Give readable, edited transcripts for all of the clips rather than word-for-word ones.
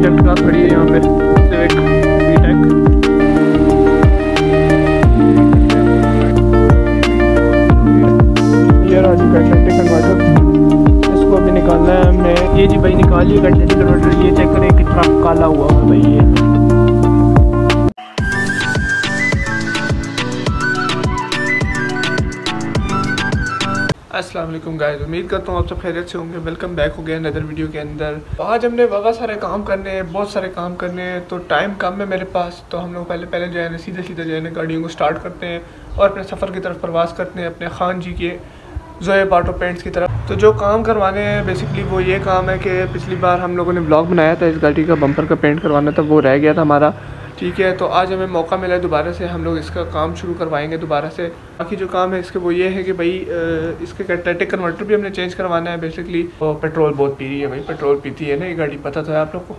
Project class खड़ी है यहाँ पे सिविक बीटेक। ये राजी कंटेंट कन्वर्टर, इसको अभी निकालना है हमने। ये जी भाई निकालिए कंटेंट कन्वर्टर। ये चेक करें कितना काला हुआ है भाई ये। अस्सलामुअलैकुम गाइस, उम्मीद करता हूँ आप सब खैरियत से होंगे। वेलकम बैक हो गया अनदर वीडियो के अंदर। आज हमने बहुत सारे काम करने हैं तो टाइम कम है मेरे पास। तो हम लोग पहले जो है सीधे जो है ना गाड़ियों को स्टार्ट करते हैं और अपने सफ़र की तरफ प्रवास करते हैं अपने खान जी के जोए ऑटो पेंट्स की तरफ। तो जो काम करवाने हैं बेसिकली वो ये काम है कि पिछली बार हम लोगों ने ब्लॉग बनाया था, इस गाड़ी का बम्पर का पेंट करवाना था, वो रह गया था हमारा, ठीक है। तो आज हमें मौका मिला है दोबारा से, हम लोग इसका काम शुरू करवाएंगे दोबारा से। बाकी जो काम है इसके वो ये है कि भाई इसके कैटेटिक कन्वर्टर भी हमने चेंज करवाना है बेसिकली। तो पेट्रोल बहुत पी रही है भाई, पेट्रोल पीती है ना ये गाड़ी, पता तो है आप लोग को।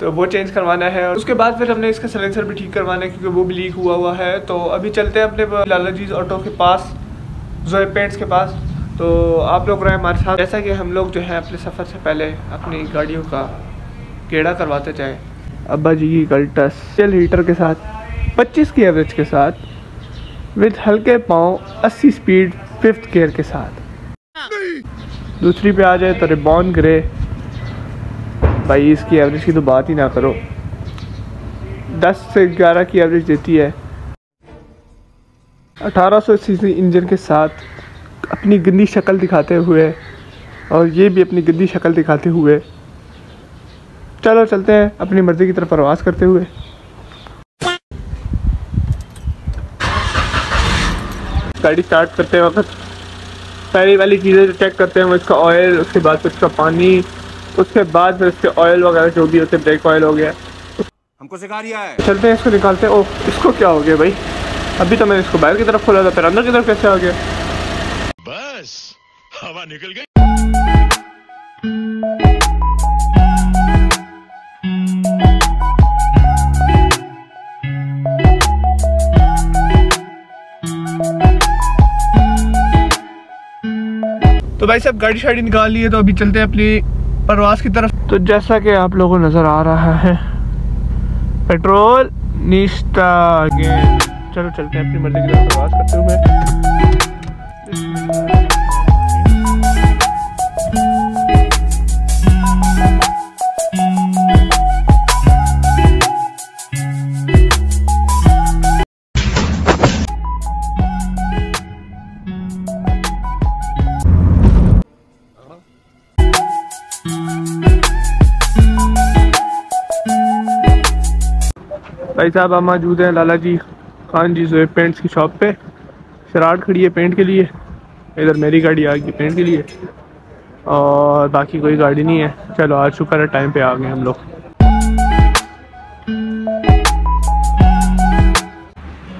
तो वो चेंज करवाना है और उसके बाद फिर हमने इसका सिलेंसर भी ठीक करवाना है क्योंकि वो भी लीक हुआ है। तो अभी चलते हैं अपने लाला जी ऑटो के पास, जोए पेंट्स के पास। तो आप लोग रहे हमारे साथ, जैसा कि हम लोग जो है अपने सफ़र से पहले अपनी गाड़ियों का गेड़ा करवाते जाएँ। अब्बा जी की गल्टस सेल हीटर के साथ 25 की एवरेज के साथ विद हल्के पाँव 80 स्पीड फिफ्थ गियर के साथ। दूसरी पे आ जाए तो रिबॉन ग्रे, भाई इसकी एवरेज की तो बात ही ना करो, 10 से 11 की एवरेज देती है। 1800 सीसी इंजन के साथ अपनी गंदी शक्ल दिखाते हुए, और ये भी अपनी गंदी शक्ल दिखाते हुए। चलो चलते हैं अपनी मर्ज़ी की तरफ प्रवास करते हुए। गाड़ी स्टार्ट करते वक्त पहली वाली चीज़ें जो चेक करते हैं वो इसका ऑयल, उसके बाद फिर इसका पानी, उसके बाद फिर इसके ऑयल वगैरह जो भी होते, ब्रेक ऑयल हो गया। हमको सिखा दिया है, चलते हैं इसको निकालते हैं। ओह, इसको क्या हो गया भाई? अभी तो मैंने इसको बाहर की तरफ खोला था, फिर अंदर की तरफ कैसे आ गया? बस हवा निकल गई। तो भाई साहब गाड़ी शाड़ी निकाल ली है, तो अभी चलते हैं अपनी प्रवास की तरफ। तो जैसा कि आप लोगों को नजर आ रहा है पेट्रोल निष्ठा के। चलो चलते हैं अपनी मर्जी की तरफ प्रवास करते भाई साहब हम मौजूद हैं लाला जी खान जी जोए पेंट्स की शॉप पे। शराट खड़ी है पेंट के लिए, इधर मेरी गाड़ी आ गई पेंट के लिए, और बाकी कोई गाड़ी नहीं है। चलो आज शुक्र है टाइम पे आ गए हम लोग।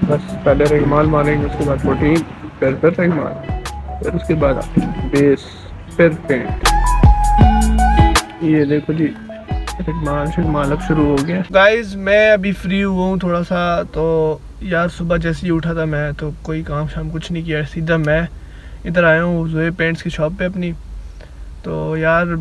बस पहले रेगमाल मारेंगे, उसके बाद प्रोटीन, फिर रेगमाल, फिर उसके बाद बेस, फिर पेंट। ये देखो जी अब शुरू हो गया। गाइज मैं अभी फ्री हुआ हूँ थोड़ा सा, तो यार सुबह जैसे ही उठा था मैं तो कोई काम शाम कुछ नहीं किया, सीधा मैं इधर आया हूँ जोए पेंट्स की शॉप पे अपनी। तो यार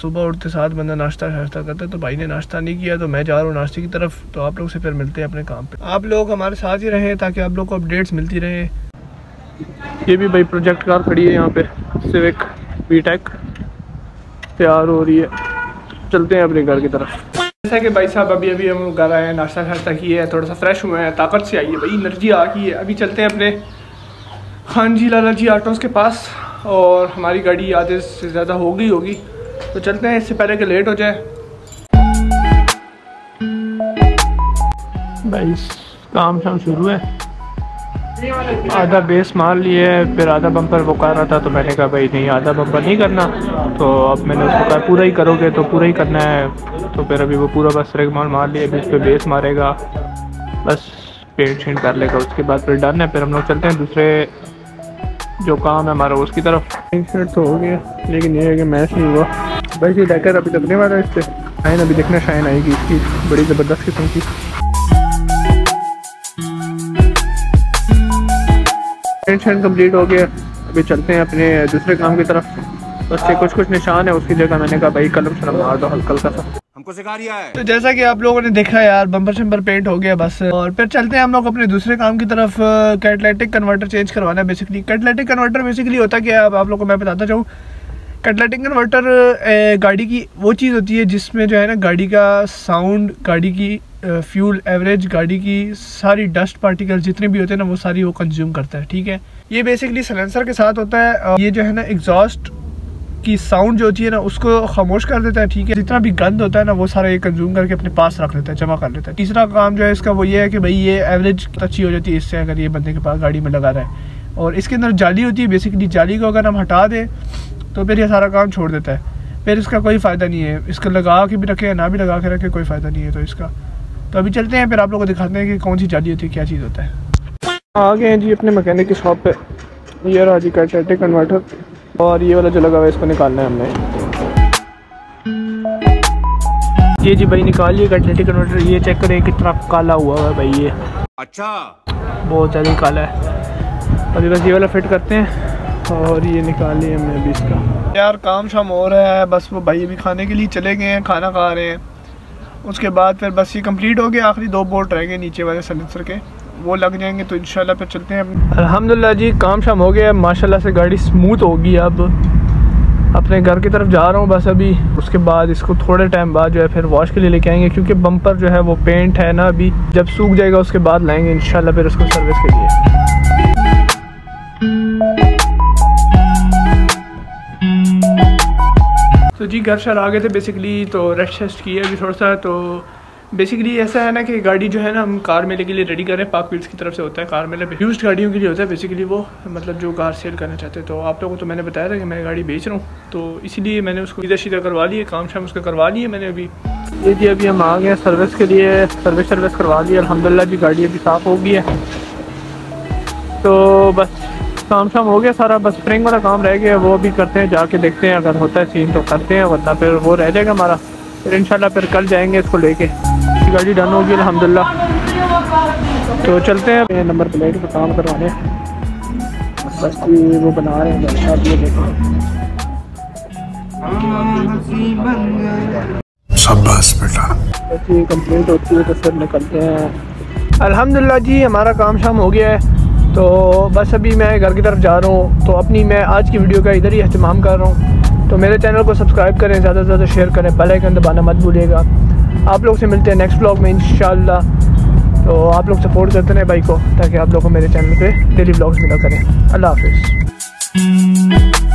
सुबह उठते साथ बंदा नाश्ता करता है, तो भाई ने नाश्ता नहीं किया, तो मैं जा रहा हूँ नाश्ते की तरफ। तो आप लोग से फिर मिलते हैं अपने काम पे। आप लोग हमारे साथ ही रहें ताकि आप लोग को अपडेट्स मिलती रहे। ये भी भाई प्रोजेक्ट कार खड़ी है यहाँ पे, सिविक बीटेक तैयार हो रही है। चलते हैं अपने घर की तरफ। जैसा कि भाई साहब अभी हम घर आए हैं, नाश्ता शाश्ता किया है, थोड़ा सा फ्रेश हुए हैं, ताकत से आई है भाई, एनर्जी आ गई है। अभी चलते हैं अपने खान जी लाला जी ऑटोस के पास, और हमारी गाड़ी आधे से ज़्यादा हो गई होगी, तो चलते हैं इससे पहले कि लेट हो जाए। भाई काम शाम शुरू है, आधा बेस मार लिए, फिर आधा बम्पर वो कर रहा था, तो मैंने कहा भाई नहीं आधा बम्पर नहीं करना। तो अब मैंने उसको कहा पूरा ही करोगे तो पूरा ही करना है, तो फिर अभी वो पूरा बस रेगमाल मार लिए, अभी उस पर बेस मारेगा, बस पेंट शेंट कर लेगा, उसके बाद फिर डन है। फिर हम लोग चलते हैं दूसरे जो काम है हमारा उसकी तरफ। पेंट शेंट तो हो गया, लेकिन ये है कि मैच नहीं हुआ। बस ये डेकर अभी लगने वाला है, इससे शाइन अभी देखना शाइन आएगी इसकी, बड़ी ज़बरदस्त किस्म की। पेंट शेंट कम्प्लीट हो गया, अभी चलते हैं अपने दूसरे काम की तरफ। उसके कुछ कुछ निशान है, उसकी जगह मैंने कहा भाई कलम शलम मार दो हल्का हल्का सा, हमको सिखा रहा है। तो जैसा कि आप लोगों ने देखा यार बम्पर शम्पर पेंट हो गया बस, और फिर चलते हैं हम लोग अपने दूसरे काम की तरफ। कैटलिटिक कन्वर्टर चेंज करवाना है। बेसिकली कैटलिटिक कन्वर्टर बेसिकली होता क्या है, आप लोगों को मैं बताता चाहूँ। कैटलिटिक कन्वर्टर गाड़ी की वो चीज़ होती है जिसमें जो है ना गाड़ी का साउंड, गाड़ी की फ्यूल एवरेज, गाड़ी की सारी डस्ट पार्टिकल जितने भी होते हैं ना वो सारी वो कंज्यूम करता है, ठीक है। ये बेसिकली साइलेंसर के साथ होता है। ये जो है ना एग्जॉस्ट की साउंड जो होती है ना उसको खामोश कर देता है, ठीक है। जितना भी गंद होता है ना वो सारा ये कंज्यूम करके अपने पास रख लेता है, जमा कर लेता है। तीसरा काम जो है इसका वो ये है कि भाई ये एवरेज अच्छी हो जाती है इससे, अगर ये बंदे के पास गाड़ी में लगा रहा है। और इसके अंदर जाली होती है, बेसिकली जाली को अगर हम हटा दें तो फिर ये सारा काम छोड़ देता है, फिर इसका कोई फ़ायदा नहीं है। इसको लगा के भी रखें या ना भी लगा के रखें कोई फ़ायदा नहीं है तो इसका। तो अभी चलते हैं फिर आप लोगों को दिखाते हैं कि कौन सी जाली होती है, क्या चीज़ होता है। आ गए हैं जी अपने मैकेनिक की शॉप पे। ये रहा जी कैटलिटिक कन्वर्टर, और ये वाला जो लगा हुआ है इसको निकालना है हमने। ये जी भाई निकालिए कैटलिटिक कन्वर्टर। ये चेक करें कितना काला हुआ है भाई, ये अच्छा बहुत ज़्यादा काला है। अभी बस ये वाला फिट करते हैं और ये निकालिए हमने अभी इसका। यार काम शाम हो रहा है बस, वो भाई अभी खाने के लिए चले गए हैं, खाना खा रहे हैं। उसके बाद फिर बस ये कंप्लीट हो गया। आखिरी दो बोल्ट रह गए नीचे वाले सलेंसर के, वो लग जाएंगे तो इंशाल्लाह फिर चलते हैं। अल्हम्दुलिल्लाह जी काम शाम हो गया माशाल्लाह से, गाड़ी स्मूथ होगी। अब अपने घर की तरफ जा रहा हूँ बस अभी। उसके बाद इसको थोड़े टाइम बाद जो है फिर वॉश के लिए लेके आएंगे, क्योंकि बम्पर जो है वो पेंट है ना, अभी जब सूख जाएगा उसके बाद लाएंगे इंशाल्लाह फिर उसको सर्विस के लिए। तो जी घर शहर आ गए थे बेसिकली, तो रेस्ट शेस्ट किया अभी थोड़ा सा। तो बेसिकली ऐसा है ना कि गाड़ी जो है ना हम कार मेले के लिए रेडी कर रहे हैं। पार्क व्हील्स की तरफ से होता है कार मेला, यूज्ड गाड़ियों के लिए होता है बेसिकली वो, मतलब जो कार सेल करना चाहते हैं। तो आप लोगों को तो मैंने बताया था कि मैं गाड़ी बेच रहा हूँ, तो इसीलिए मैंने उसको इधर सीधा करवा ली है, काम शाम उसका करवा ली है मैंने अभी। ये जी अभी हम आ गए सर्विस के लिए, सर्विस करवा ली अल्हम्दुलिल्लाह जी। गाड़ी अभी साफ़ हो गई है, तो बस काम शाम हो गया सारा। बस स्प्रिंग वाला काम रह गया, वो भी करते हैं जाके, देखते हैं अगर होता है सीन तो करते हैं, वरना फिर वो रह जाएगा हमारा। फिर इंशाल्लाह फिर कल जाएंगे इसको लेके। गाड़ी डन होगी अल्हम्दुलिल्लाह। तो चलते हैं नंबर प्लेट पर काम करवाने, बस वो बना रहे हैं। कंप्लीट होती है तो फिर निकलते हैं। अल्हम्दुलिल्लाह जी हमारा काम शाम हो गया है, तो बस अभी मैं घर की तरफ जा रहा हूँ। तो अपनी मैं आज की वीडियो का इधर ही अहतमाम कर रहा हूँ। तो मेरे चैनल को सब्सक्राइब करें, ज़्यादा से ज़्यादा शेयर करें, बेल आइकन दबाना मत भूलिएगा। आप लोग से मिलते हैं नेक्स्ट व्लॉग में इंशाल्लाह। तो आप लोग सपोर्ट करते रहें भाई को, ताकि आप लोग को मेरे चैनल पे डेली व्लॉग्स मिला करें। अल्लाह हाफिज़।